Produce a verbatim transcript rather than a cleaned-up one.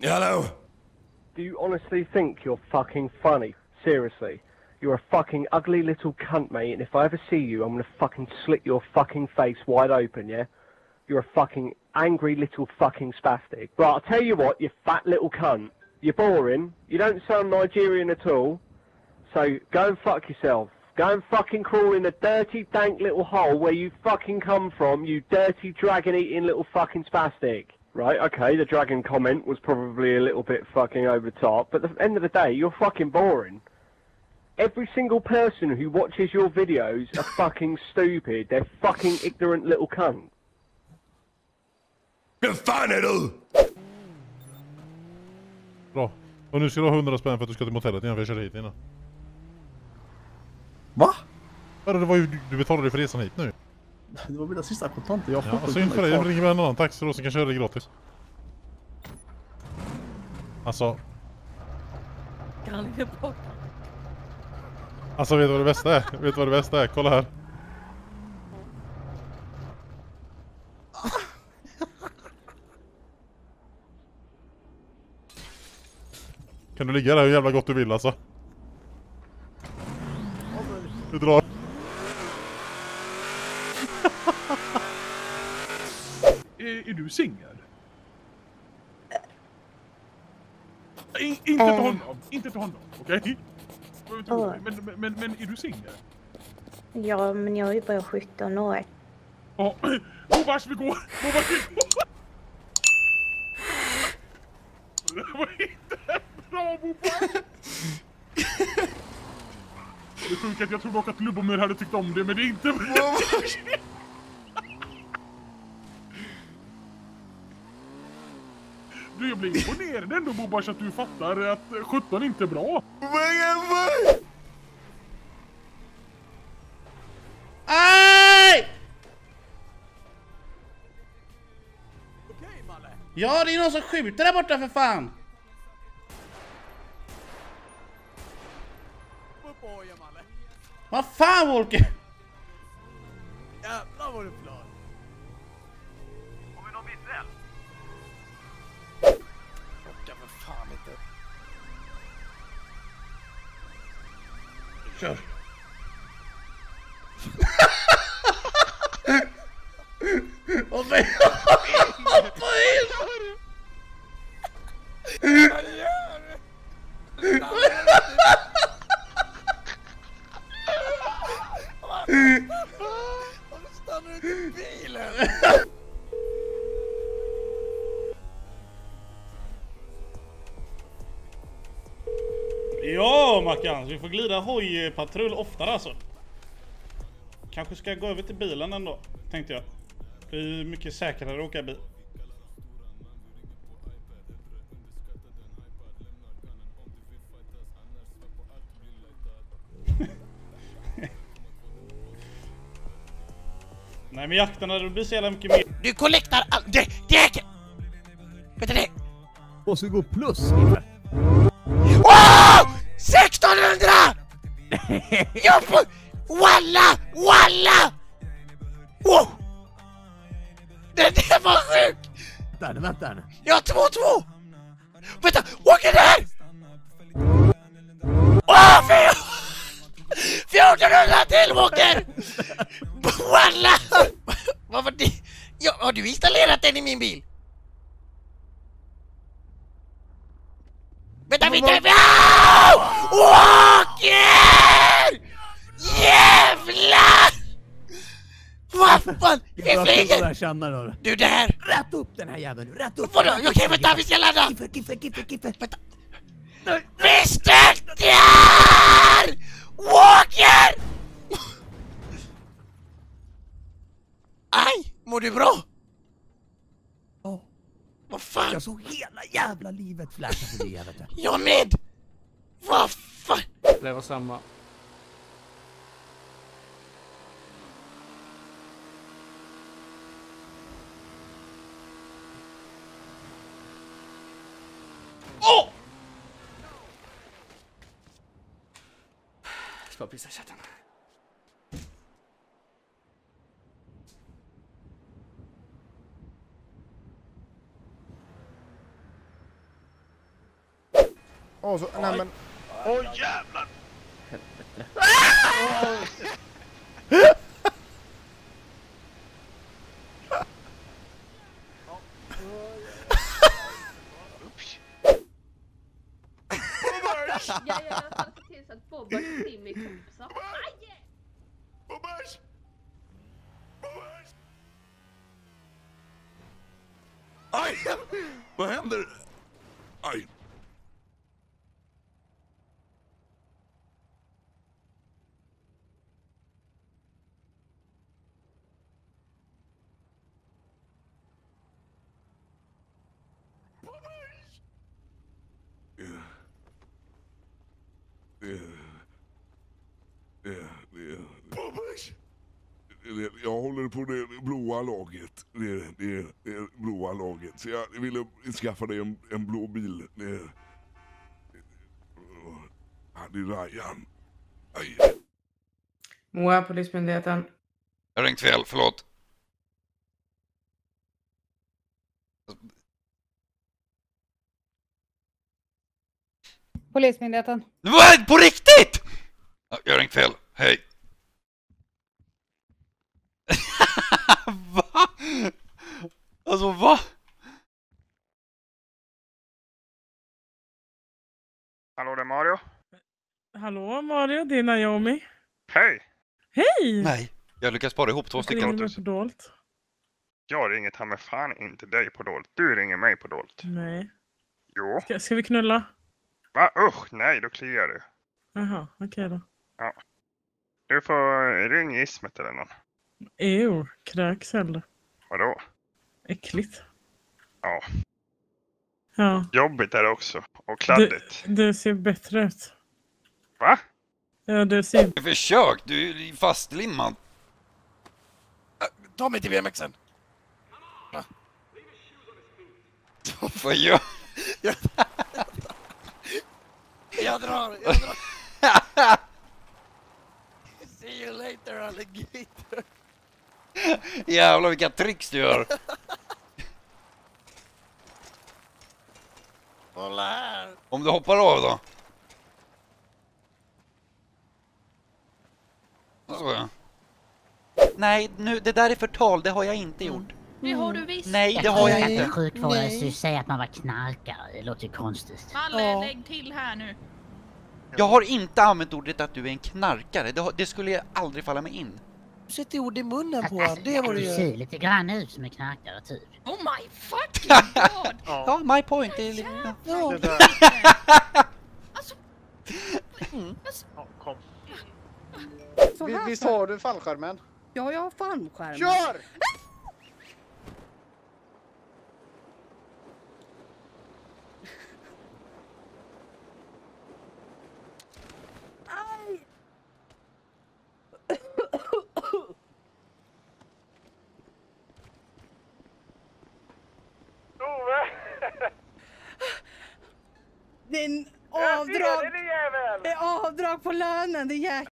Hello? Do you honestly think you're fucking funny? Seriously. You're a fucking ugly little cunt, mate, and if I ever see you, I'm gonna fucking slit your fucking face wide open, yeah? You're a fucking angry little fucking spastic. Right, I'll tell you what, you fat little cunt. You're boring. You don't sound Nigerian at all. So go and fuck yourself. Go and fucking crawl in the dirty, dank little hole where you fucking come from, you dirty, dragon-eating little fucking spastic. Right, okay, the dragon comment was probably a little bit fucking over the top, but at the end of the day, you're fucking boring. Every single person who watches your videos are fucking stupid. They're fucking ignorant little cunts. Fan du? Bra. Och nu ska du ha hundra spänn för att du ska till motellet innan vi kör hit innan. Va? Ja, det var ju, du betalade dig för resan hit nu. Det var mina sista kontanter. Jag ja, synd för dig. Jag ringer med en annan taxi då som kan köra dig gratis. Alltså. Kan inte bort. Alltså vet du vad det bästa är? Vet du vad det bästa är? Kolla här. Kan du ligga där hur jävla gott du vill alltså? Du drar. Är, är du singel? In, inte för honom, inte för honom, okej? Okay? Men, men, men, men är du singel? Ja, men jag är ju bara sjutton år. Ja, oh, vars vi går! Oh, vars vi går! Det var inte bra, Boba! Det är sjukt att jag trodde att Lubomir hade tyckt om det, men det är inte bra! Du, jag blir imponerad ändå, Bobash, att du fattar att sjutton inte är bra. Aj! Ja, det är någon som skjuter där borta för fan. Vad fan, Volker? Jävlar vad du plan. Har vi någon missräll? Orkar för fan inte. Kör. Åh nej. Ja, Mackan, vi får glida hojpatrull oftare alltså. Kanske ska jag gå över till bilen ändå, tänkte jag. Det är mycket säkrare att åka bil. Nej, men jakterna, det blir så jävla mycket mer. Du kollektar all... Det är... Vänta det! Och så går plus. Wow! sexton hundra! Jag får... Walla! Walla! Wow! Den där var sjuk! Vänta, vänta nu. Jag har två två! Vänta, åker där! Åh, fjol! fjorton hundra till, åker! Walla! Vad var det? Ja, har du installerat den i min bil? Vänta, vänta, vänta! Åker! Jävlar! Vad fan? Vi flyger! Du där! Rätt upp den här jäveln! Rätt upp! Vadå? Okej, okay, vänta, vi ska ladda! Kiffer, kiffer, kiffer, kiffer! Vänta! Vi stöter! Åker! Aj! Mår du bra? Ja. Oh. Vad fan? Jag såg hela jävla livet fläscha för det jävla. Jag med! Vad fan? Det var samma. Åh! Oh! Ska pissa chatten. Åh, så, nej men... Åh, jävlar! Jag gör i alla fall till så att Bobba och Timmy kompisar. Aj! Bobbers! Bobbers! Aj! Vad händer? Aj! Jag håller på det blåa laget. Det är det, det blåa laget. Så jag ville skaffa dig en, en blå bil. Det hade Ryan. Aj. Moa, polismyndigheten. Jag ringt fel, förlåt. Polismyndigheten. Vad? På riktigt? Jag ringt fel, hej. Va? Alltså, va? Hallå, det är Mario. Hallå, Mario, det är Naomi. Hej! Hej! Nej, jag lyckas spara ihop två stycken. Jag ringer på dolt. Jag ringer ta med fan inte dig på dolt. Du ringer mig på dolt. Nej. Jo. Ska, ska vi knulla? Va? Usch, nej, då kliar du. Jaha, okej okay då. Ja. Du får ringa Ismet eller någon. Ew, kräks eller? Vadå? Äckligt. Ja. Ja. Jobbigt är det också. Och kladdigt. Du, du ser bättre ut. Va? Ja, du ser... Försök, du är fastlimmad. Ta mig till V M Xen. Va? Vad gör jag? Jag drar, jag drar. See you later, alligator. Jävlar vilka tricks du gör. Kolla här. Om du hoppar av då. Så ja. Nej, nu, det där är förtal, det har jag inte gjort. Mm. Det har du visst. Nej, det har jag inte. Det är sjukt vad jag skulle säga att man var knarkare. Det låter konstigt. Malle, lägg till här nu. Jag har inte använt ordet att du är en knarkare. Det, det skulle jag aldrig falla mig in. Sätt ord i munnen på alltså, det var det ju. Du ser lite grann ut som en knarkare typ. Oh my fucking god. Ja, ja, my point är lite... Ja. Det där. Alltså... Mm. Alltså... Ja, kom. Vi, vi sa du fallskärmen? Ja, jag har fallskärmen. Kör! Det är en avdrag, det är avdrag på lönen, det är jäkla...